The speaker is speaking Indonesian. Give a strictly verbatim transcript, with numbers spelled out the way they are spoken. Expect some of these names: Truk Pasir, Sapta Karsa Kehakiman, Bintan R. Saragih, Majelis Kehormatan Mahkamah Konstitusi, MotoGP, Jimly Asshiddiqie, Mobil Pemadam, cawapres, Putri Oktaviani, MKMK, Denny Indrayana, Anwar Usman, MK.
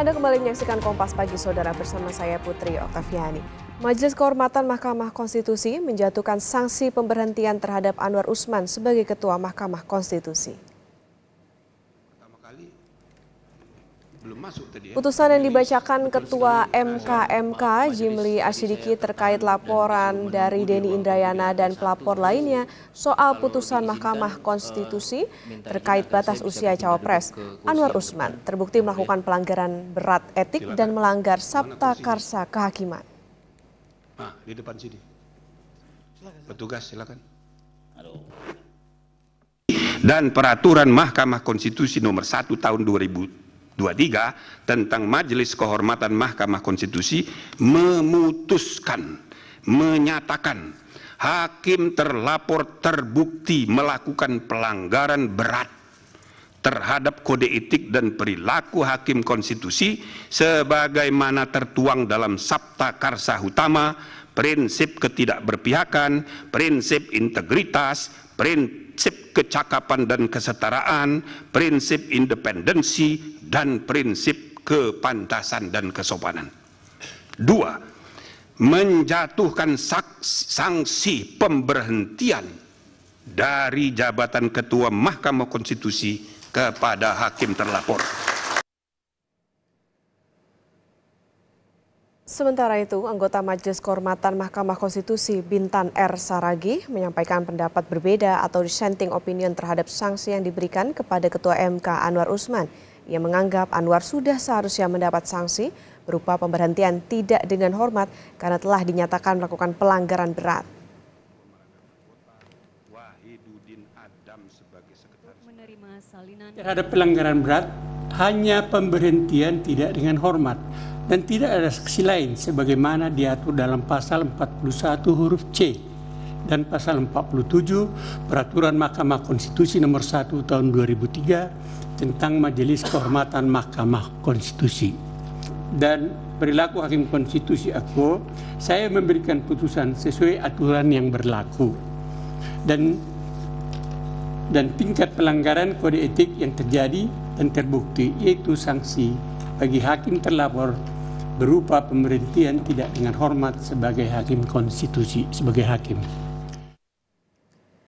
Anda kembali menyaksikan Kompas Pagi Saudara bersama saya Putri Oktaviani. Majelis Kehormatan Mahkamah Konstitusi menjatuhkan sanksi pemberhentian terhadap Anwar Usman sebagai Ketua Mahkamah Konstitusi. Pertama kali belum masuk tadi ya. Putusan yang dibacakan Ketua M K M K Jimly Asshiddiqie terkait laporan dari Denny Indrayana dan pelapor lainnya soal putusan Mahkamah Konstitusi terkait batas usia cawapres. Anwar Usman terbukti melakukan pelanggaran berat etik dan melanggar Sapta Karsa Kehakiman. Nah, di depan sini. Petugas silakan. Dan peraturan Mahkamah Konstitusi nomor satu tahun dua ribu dua puluh tiga tentang Majelis Kehormatan Mahkamah Konstitusi memutuskan, menyatakan hakim terlapor terbukti melakukan pelanggaran berat terhadap kode etik dan perilaku hakim konstitusi sebagaimana tertuang dalam Sapta Karsa Utama, prinsip ketidakberpihakan, prinsip integritas, prinsip kecakapan dan kesetaraan, prinsip independensi, dan prinsip kepantasan dan kesopanan. Dua, menjatuhkan sanksi pemberhentian dari jabatan Ketua Mahkamah Konstitusi kepada hakim terlapor. Sementara itu, anggota Majelis Kehormatan Mahkamah Konstitusi Bintan R. Saragih menyampaikan pendapat berbeda atau dissenting opinion terhadap sanksi yang diberikan kepada Ketua M K Anwar Usman. Ia menganggap Anwar sudah seharusnya mendapat sanksi berupa pemberhentian tidak dengan hormat karena telah dinyatakan melakukan pelanggaran berat. Terhadap pelanggaran berat hanya pemberhentian tidak dengan hormat dan tidak ada sanksi lain sebagaimana diatur dalam pasal empat puluh satu huruf C dan pasal empat puluh tujuh peraturan Mahkamah Konstitusi nomor satu tahun dua ribu tiga tentang Majelis Kehormatan Mahkamah Konstitusi dan perilaku hakim konstitusi aku. Saya memberikan putusan sesuai aturan yang berlaku dan dan tingkat pelanggaran kode etik yang terjadi dan terbukti, yaitu sanksi bagi hakim terlapor berupa pemberhentian tidak dengan hormat sebagai hakim konstitusi, sebagai hakim.